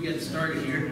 you get started here.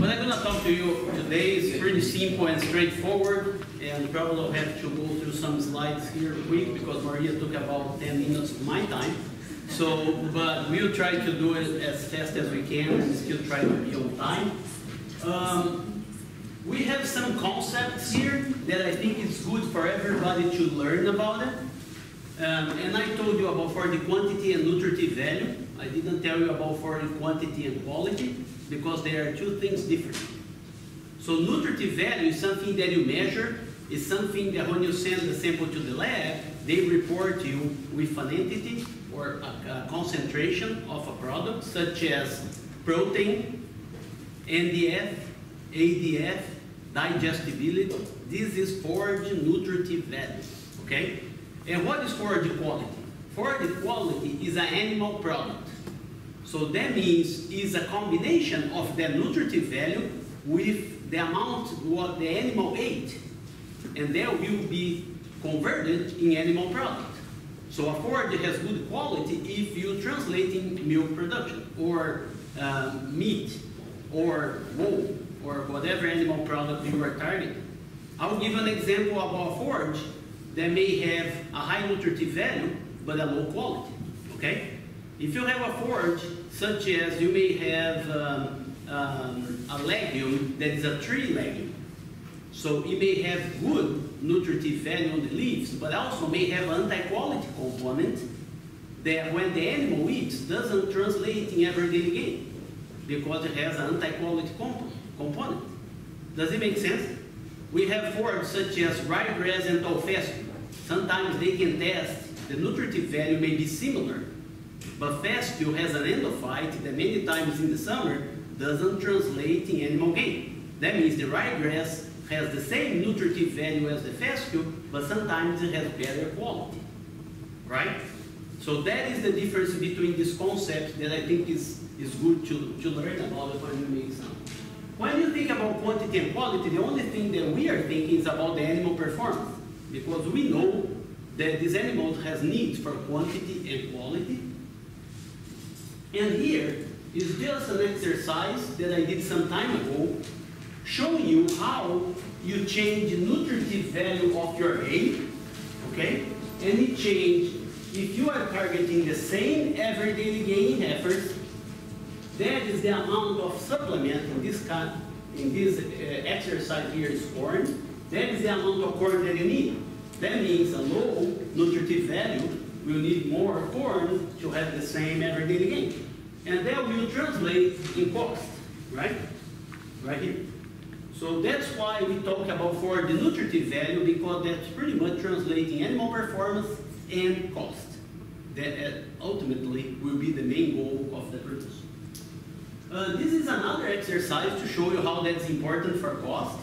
What I'm going to talk to you today is pretty simple and straightforward, and probably I'll have to go through some slides here quick because Maria took about 10 minutes of my time. So, but we'll try to do it as fast as we can and still try to be on time. We have some concepts here that I think it's good for everybody to learn about it. And I told you about for the quantity and nutritive value. I didn't tell you about for the quantity and quality because they are two things different. So nutritive value is something that you measure. It's something that when you send the sample to the lab, they report you with an entity or a concentration of a product such as protein, NDF, ADF, digestibility. This is forage nutritive value, okay? And what is forage quality? Forage quality is an animal product. So that means it's a combination of the nutritive value with the amount what the animal ate. And that will be converted in animal product. So a forage has good quality if you translate in milk production or meat or wool, or whatever animal product you are targeting. I'll give an example about a forage that may have a high nutritive value, but a low quality, okay? If you have a forage, such as you may have a legume that is a tree legume, so it may have good nutritive value on the leaves, but also may have an anti-quality component that when the animal eats, doesn't translate in everyday gain, because it has an anti-quality component. Does it make sense? We have forage such as ryegrass and alfalfa. Sometimes they can test, the nutritive value may be similar, but fescue has an endophyte that many times in the summer doesn't translate in animal gain. That means the ryegrass has the same nutritive value as the fescue, but sometimes it has better quality, right? So that is the difference between this concept that I think is good to learn about it when you make something. When you think about quantity and quality, the only thing that we are thinking is about the animal performance, because we know that this animal has needs for quantity and quality. And here is just an exercise that I did some time ago, showing you how you change nutritive value of your hay, okay? And it change if you are targeting the same every daily gain efforts. That is the amount of supplement in this exercise here is corn. That is the amount of corn that you need. That means a low nutritive value will need more corn to have the same everyday gain. And that will translate in cost, right? Right here. So that's why we talk about for the nutritive value, because that's pretty much translating animal performance and cost. That ultimately will be the main goal of the produce. This is another exercise to show you how that's important for cost.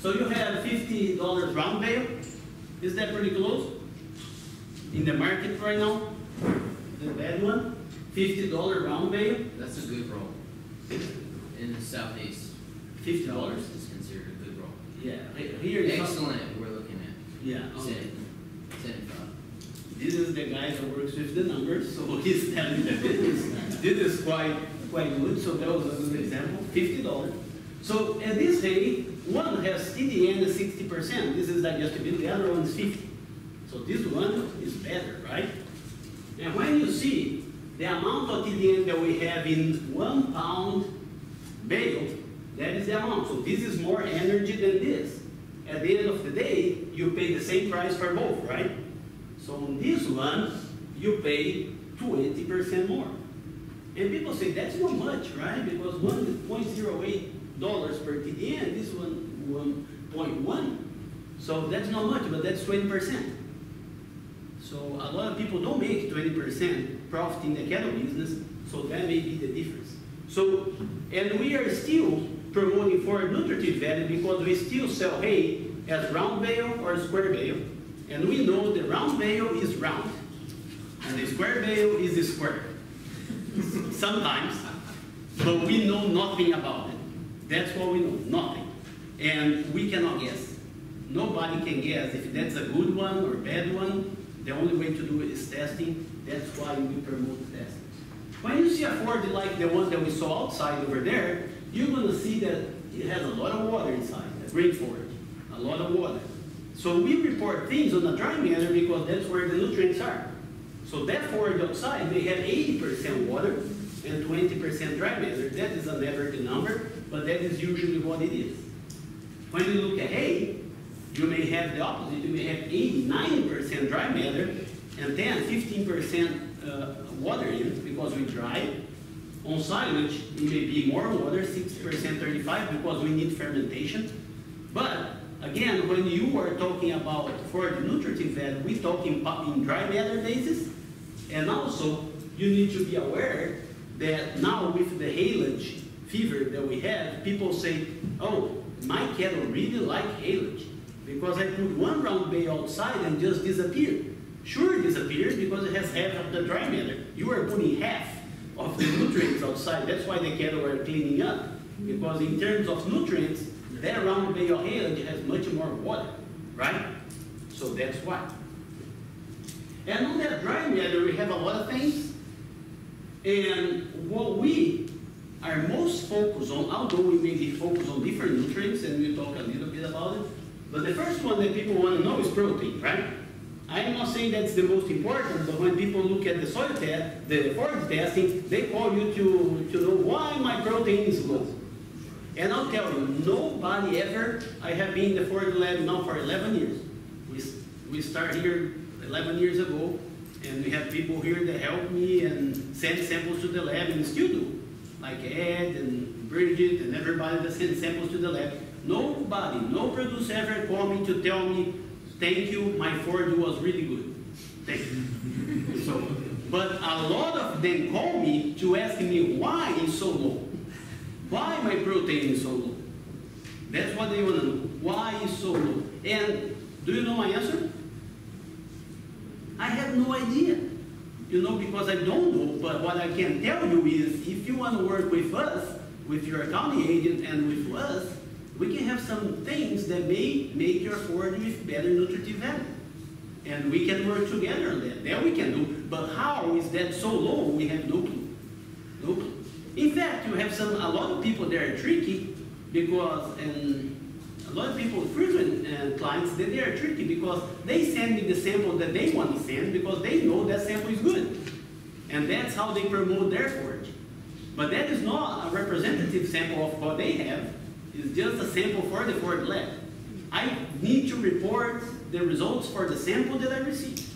So you have $50 round bale. Is that pretty close? In the market right now? The bad one? $50 round bale? That's a good roll. In the Southeast. $50 is considered a good roll. Yeah. Here is excellent, we're looking at. Yeah. Okay. This is the guy that works with the numbers, so he's telling the business. This is quite good, so that was a good example, $50. So at this rate, one has TDN 60%, this is digestibility, the other one is 50. So this one is better, right? And when you see the amount of TDN that we have in 1 pound bale, that is the amount, so this is more energy than this. At the end of the day, you pay the same price for both, right? So on this one, you pay 20% more. And people say, that's not much, right? Because one is $0.08 per TDN, this one 1.1. So that's not much, but that's 20%. So a lot of people don't make 20% profit in the cattle business, so that may be the difference. So, and we are still promoting for nutritive value because we still sell hay as round bale or square bale. And we know the round bale is round, and the square bale is square. Sometimes, but we know nothing about it. That's what we know, nothing. And we cannot guess. Nobody can guess if that's a good one or bad one. The only way to do it is testing. That's why we promote testing. When you see a ford like the one that we saw outside over there, you're going to see that it has a lot of water inside, that rain ford, a lot of water. So we report things on the dry manner because that's where the nutrients are. So that forage outside may have 80% water and 20% dry matter. That is an average number, but that is usually what it is. When you look at hay, you may have the opposite. You may have 89% dry matter and 10–15% water in it because we dry. On silage, it may be more water, 6%–35%, because we need fermentation. But again, when you are talking about forage nutritive value, we talk in dry matter basis, and also you need to be aware that now with the haylage fever that we have, people say, oh, my cattle really like haylage because I put one round bay outside and just disappeared. Sure, it disappeared because it has half of the dry matter. You are putting half of the nutrients outside. That's why the cattle are cleaning up, because in terms of nutrients, that round bay of haylage has much more water, right? So that's why. And on that dry matter, we have a lot of things. And what we are most focused on, although we may be focused on different nutrients, and we'll talk a little bit about it, but the first one that people want to know is protein, right? I'm not saying that's the most important, but when people look at the soil test, the forage testing, they call you to know why my protein is low. And I'll tell you, nobody ever, I have been in the forage lab now for 11 years. We started here 11 years ago, and we have people here that help me and send samples to the lab, and still do. Like Ed and Bridget and everybody that sends samples to the lab. Nobody, no producer ever called me to tell me, thank you, my forage was really good. Thank you. So, but a lot of them call me to ask me why it's so low. Why my protein is so low? That's what they want to know. Why is so low? And do you know my answer? I have no idea. You know, because I don't know, but what I can tell you is if you want to work with us, with your accounting agent and with us, we can have some things that may make your forage with better nutritive value. And we can work together on that. That we can do. But how is that so low? We have no clue. No clue. In fact, you have a lot of people that are tricky because, and a lot of people, frequent clients, that they are tricky because they send me the sample that they want to send because they know that sample is good. And that's how they promote their forage. But that is not a representative sample of what they have. It's just a sample for the forage lab. I need to report the results for the sample that I received.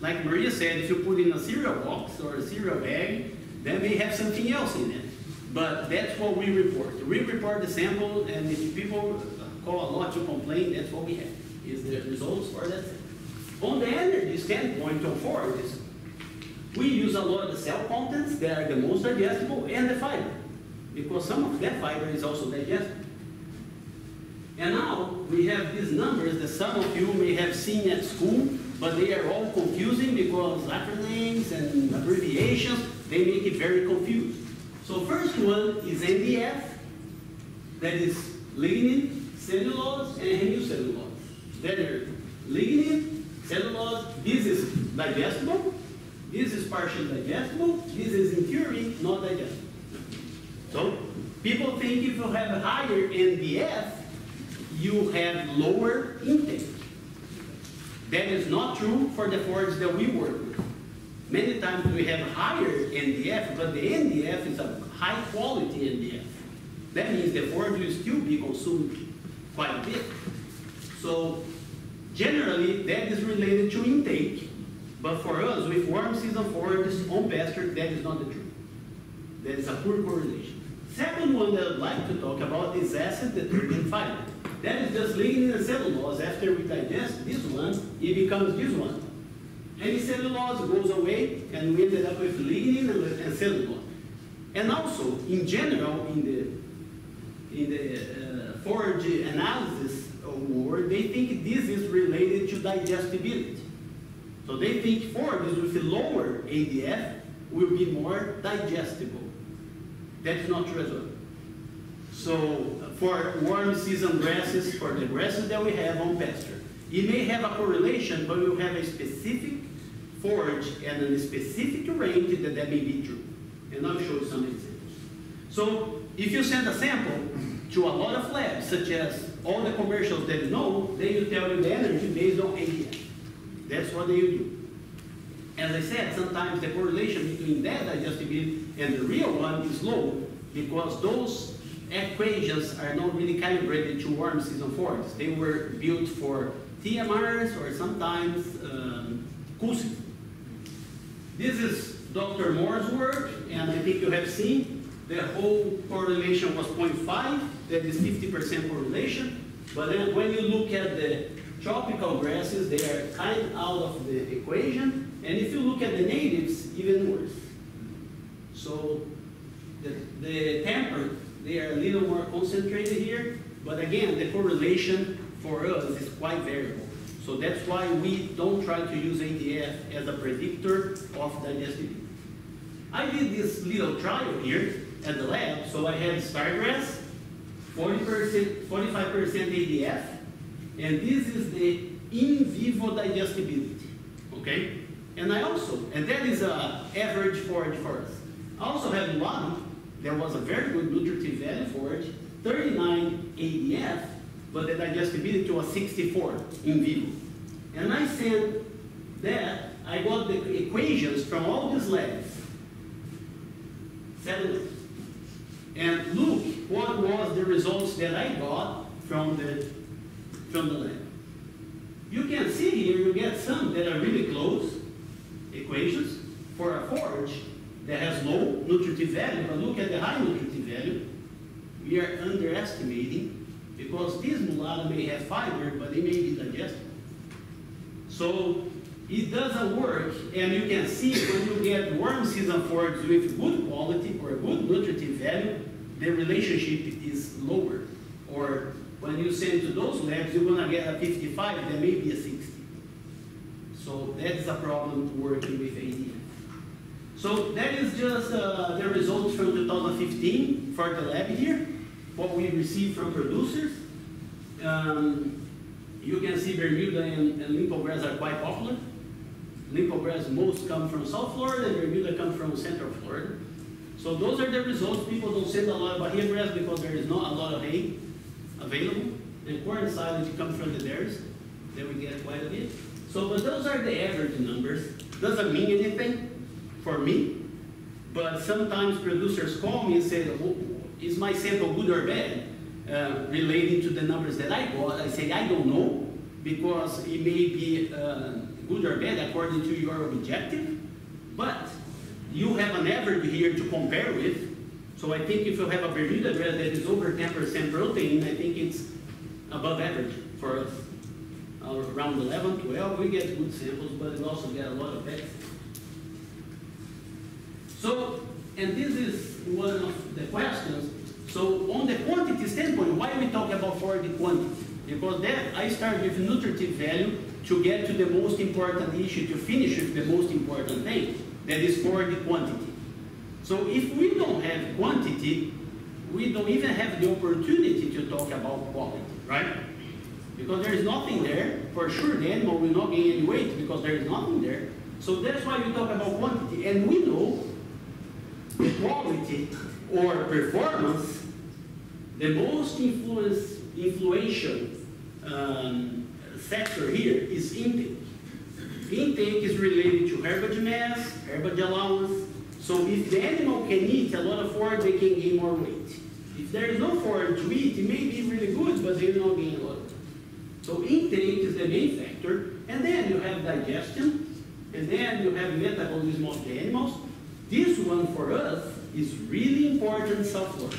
Like Maria said, if you put in a cereal box or a cereal bag, that may have something else in it, but that's what we report. We report the sample, and if people call a lot to complain, that's what we have, is the results for that. On the energy standpoint of forages, we use a lot of the cell contents that are the most digestible, and the fiber, because some of that fiber is also digestible. And now we have these numbers that some of you may have seen at school, but they are all confusing because acronyms and abbreviations, they make it very confused. So first one is NDF, that is lignin, cellulose, and hemicellulose. That are lignin, cellulose, this is digestible, this is partially digestible, this is impurity, not digestible. So people think if you have a higher NDF, you have lower intake. That is not true for the forage that we work with. Many times we have higher NDF, but the NDF is a high quality NDF. That means the forage will still be consumed quite a bit. So generally that is related to intake, but for us with warm season forages on pasture, that is not the truth. That is a poor correlation. Second one that I'd like to talk about is acid, detergent, fiber. That is just lignin and cellulose. After we digest this one, it becomes this one. Any cellulose goes away, and we ended up with lignin and cellulose. And also, in general, in the forage analysis award, they think this is related to digestibility. So they think forages with a lower ADF will be more digestible. That's not true as well. So for warm season grasses, for the grasses that we have on pasture, it may have a correlation, but we'll have a specific forage and a specific range that may be true. And I'll show you some examples. So if you send a sample to a lot of labs, such as all the commercials that you know, they will tell you the energy based on ADF. That's what they do. As I said, sometimes the correlation between that adjusted bid and the real one is low, because those equations are not really calibrated to warm season forests. They were built for TMRs or sometimes cool season. This is Dr. Moore's work, and I think you have seen the whole correlation was 0.5, that is 50% correlation. But then when you look at the tropical grasses, they are kind of out of the equation. And if you look at the natives, even worse. So the temperate, they are a little more concentrated here. But again, the correlation for us is quite variable. So that's why we don't try to use ADF as a predictor of digestibility. I did this little trial here at the lab. So I had stargrass, 40%, 45% ADF. And this is the in vivo digestibility, okay? And I also, and that is an average forage forest. I also had one that was a very good nutritive value forage, 39 ADF, but the digestibility was 64 in vivo. And I said that I got the equations from all these labs, 7 labs. And look what was the results that I got from the lab. You can see here, you get some that are really close equations for a forage that has low nutritive value, but look at the high nutritive value. We are underestimating, because this mulata may have fiber, but it may be digestible. So it doesn't work, and you can see when you get warm season forages with good quality or good nutritive value, the relationship is lower. Or when you send to those labs, you're going to get a 55, there may be a 60. So that's a problem working with ADF. So that is just the results from 2015 for the lab here, what we received from producers. You can see Bermuda and Limpo grass are quite popular. Limpo grass most come from South Florida, and Bermuda come from Central Florida. So those are the results. People don't send a lot of Bahia grass because there is not a lot of hay available, and corn silage comes from the dairies, that we get quite a bit. So, but those are the average numbers. Doesn't mean anything for me, but sometimes producers call me and say, oh, is my sample good or bad? Relating to the numbers that I got, I say, I don't know, because it may be good or bad according to your objective, but you have an average here to compare with. So I think if you have a Bermuda grass that is over 10% protein, I think it's above average for us. Around 11, 12, we get good samples, but we also get a lot of bad samples. So, and this is one of the questions. So on the quantity standpoint, why we talk about forage quantity? Because that I start with nutritive value to get to the most important issue, to finish with the most important thing, that is forage quantity. So if we don't have quantity, we don't even have the opportunity to talk about quality, right? Because there is nothing there. For sure, the animal will not gain any weight because there is nothing there. So that's why we talk about quantity. And we know the quality or performance, the most influential sector here is intake. Intake is related to herbage mass, herbage allowance. So if the animal can eat a lot of forage, they can gain more weight. If there is no forage to eat, it may be really good, but they will not gain a lot. So intake is the main factor, and then you have digestion, and then you have metabolism of the animals. This one for us is really important software,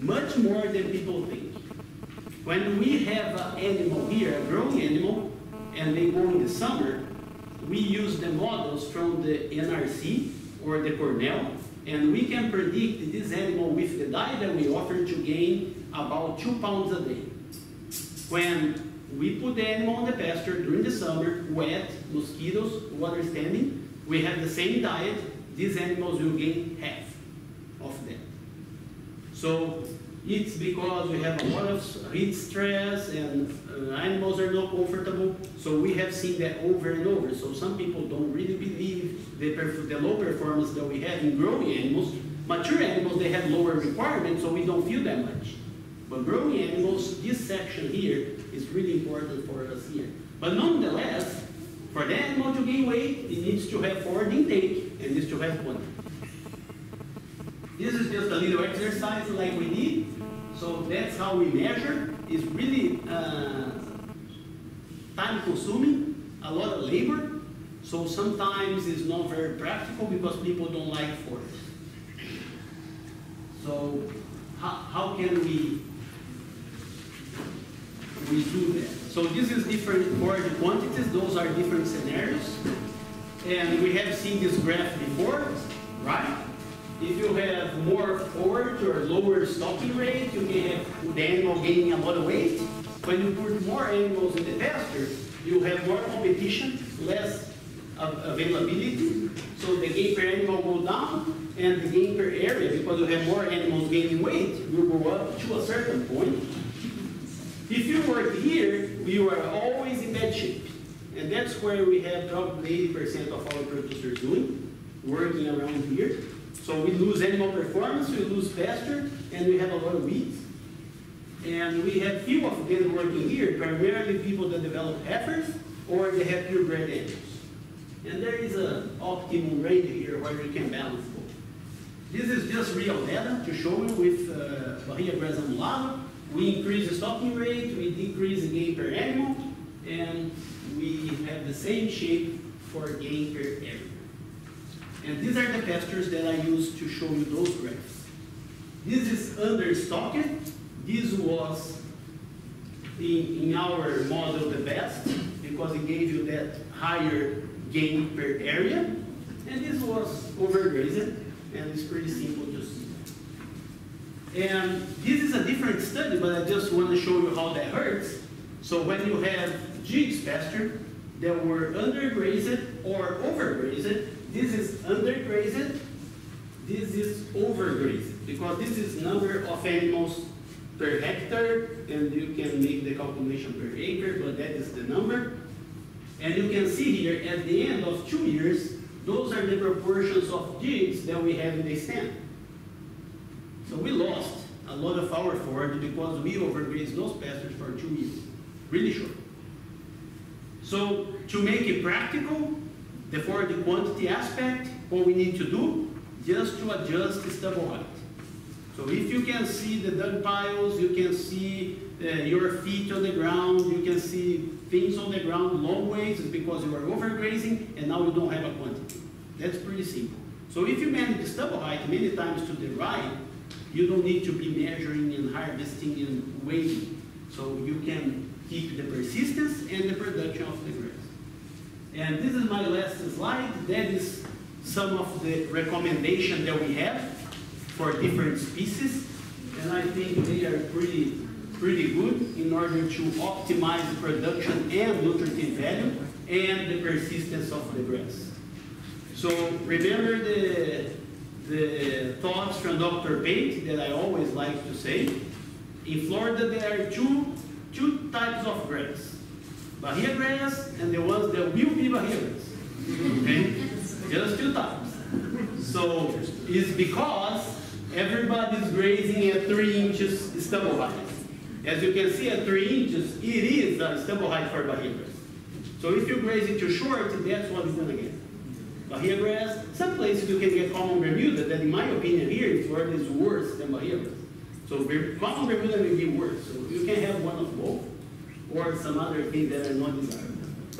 much more than people think. When we have an animal here, a growing animal, and they go in the summer, we use the models from the NRC or the Cornell, and we can predict this animal with the diet that we offer to gain about 2 pounds a day. When we put the animal on the pasture during the summer, wet, mosquitoes, water standing, we have the same diet, these animals will gain half of that. So It's because we have a lot of heat stress and animals are not comfortable. So we have seen that over and over. So some people don't really believe the low performance that we have in growing animals. Mature animals, they have lower requirements, so we don't feel that much. But growing animals, this section here is really important for us here. But nonetheless, for the animal to gain weight, it needs to have forage intake and needs to have quantity. This is just a little exercise like we did. So that's how we measure. It's really time consuming, a lot of labor. So sometimes it's not very practical because people don't like forage. So how can we do that? So this is different forage quantities. Those are different scenarios. And we have seen this graph before, right? If you have more forage or lower stocking rate, you can have the animal gaining a lot of weight. When you put more animals in the pasture, you have more competition, less availability. So the gain per animal goes down, and the gain per area, because you have more animals gaining weight, will go up to a certain point. If you work here, you are always in bad shape. And that's where we have probably 80% of our producers doing, working around here. So we lose animal performance, we lose pasture, and we have a lot of weeds. And we have few of them working here, primarily people that develop heifers, or they have purebred animals. And there is an optimum range here where you can balance both. This is just real data to show you with Maria Brazamulava. We increase the stocking rate, we decrease the gain per animal, and we have the same shape for gain per area. And these are the pastures that I used to show you those graphs. This is understocked. This was, in our model, the best, because it gave you that higher gain per area. And this was overgrazed, and it's pretty simple to see that. And this is a different study, but I just want to show you how that hurts. So when you have jigs pasture that were undergrazed or overgrazed, this is undergrazed, this is overgrazed, because this is number of animals per hectare, and you can make the calculation per acre, but that is the number. And you can see here, at the end of 2 years, those are the proportions of jigs that we have in the stand. So we lost a lot of our forage because we overgrazed those pastures for 2 years, really short. So to make it practical, therefore, the quantity aspect, what we need to do, just to adjust the stubble height. So if you can see the dung piles, you can see your feet on the ground, you can see things on the ground long ways, it's because you are overgrazing and now you don't have a quantity. That's pretty simple. So if you manage the stubble height many times to the right, you don't need to be measuring and harvesting and weighing. So you can keep the persistence and the production of the grass. And this is my last slide. That is some of the recommendations that we have for different species. And I think they are pretty good in order to optimize the production and nutritive value and the persistence of the grass. So remember the thoughts from Dr. Bates that I always like to say. In Florida, there are two types of grass. Bahia grass and the ones that will be Bahia grass. Okay? Just two types. So it's because everybody's grazing at 3 inches stubble height. As you can see, at 3 inches, it is a stubble height for Bahia grass. So if you graze it too short, that's what you're going to get. Bahia grass, some places you can get common Bermuda, that in my opinion here is where it is worse than Bahia grass. So common Bermuda will be worse. So you can have one of both, or some other thing that are not desirable.